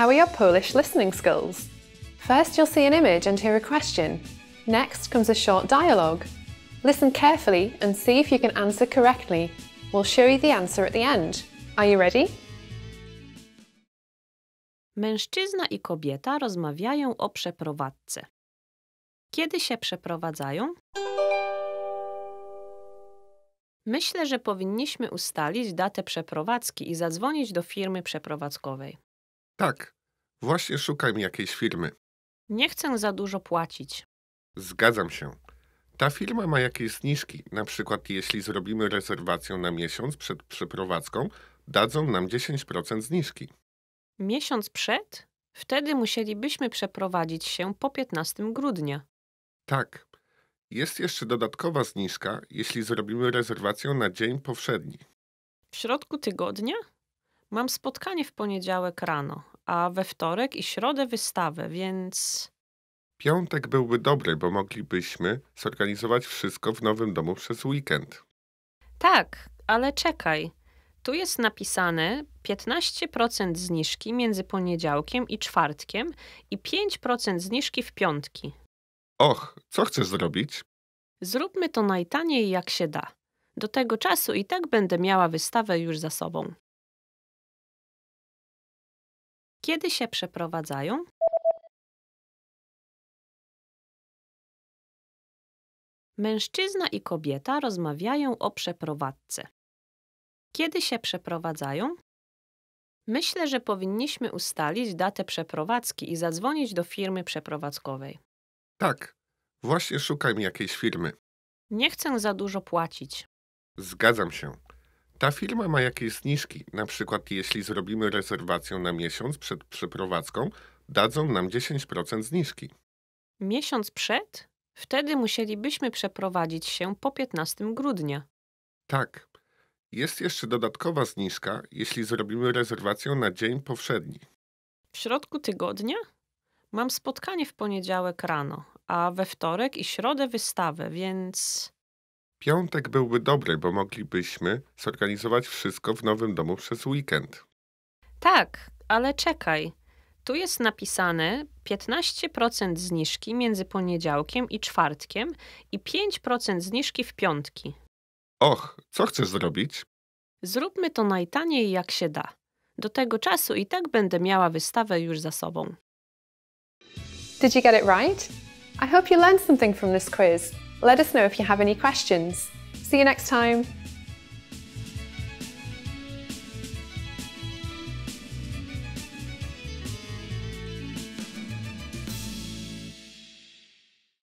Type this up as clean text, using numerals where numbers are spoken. How are your Polish listening skills? First, you'll see an image and hear a question. Next comes a short dialogue. Listen carefully and see if you can answer correctly. We'll show you the answer at the end. Are you ready? Mężczyzna i kobieta rozmawiają o przeprowadzce. Kiedy się przeprowadzają? Myślę, że powinniśmy ustalić datę przeprowadzki i zadzwonić do firmy przeprowadzkowej. Tak, właśnie szukam jakiejś firmy. Nie chcę za dużo płacić. Zgadzam się. Ta firma ma jakieś zniżki. Na przykład jeśli zrobimy rezerwację na miesiąc przed przeprowadzką, dadzą nam 10% zniżki. Miesiąc przed? Wtedy musielibyśmy przeprowadzić się po 15 grudnia. Tak. Jest jeszcze dodatkowa zniżka, jeśli zrobimy rezerwację na dzień powszedni. W środku tygodnia? Mam spotkanie w poniedziałek rano, a we wtorek i środę wystawę, więc... Piątek byłby dobry, bo moglibyśmy zorganizować wszystko w nowym domu przez weekend. Tak, ale czekaj. Tu jest napisane 15% zniżki między poniedziałkiem i czwartkiem i 5% zniżki w piątki. Och, co chcesz zrobić? Zróbmy to najtaniej jak się da. Do tego czasu i tak będę miała wystawę już za sobą. Kiedy się przeprowadzają? Mężczyzna i kobieta rozmawiają o przeprowadzce. Kiedy się przeprowadzają? Myślę, że powinniśmy ustalić datę przeprowadzki i zadzwonić do firmy przeprowadzkowej. Tak, właśnie szukam jakiejś firmy. Nie chcę za dużo płacić. Zgadzam się. Ta firma ma jakieś zniżki. Na przykład jeśli zrobimy rezerwację na miesiąc przed przeprowadzką, dadzą nam 10% zniżki. Miesiąc przed? Wtedy musielibyśmy przeprowadzić się po 15 grudnia. Tak. Jest jeszcze dodatkowa zniżka, jeśli zrobimy rezerwację na dzień powszedni. W środku tygodnia? Mam spotkanie w poniedziałek rano, a we wtorek i środę wystawę, więc... Piątek byłby dobry, bo moglibyśmy zorganizować wszystko w nowym domu przez weekend. Tak, ale czekaj. Tu jest napisane 15% zniżki między poniedziałkiem i czwartkiem i 5% zniżki w piątki. Och, co chcesz zrobić? Zróbmy to najtaniej jak się da. Do tego czasu i tak będę miała wystawę już za sobą. Did you get it right? I hope you learned something from this quiz. Let us know if you have any questions. See you next time.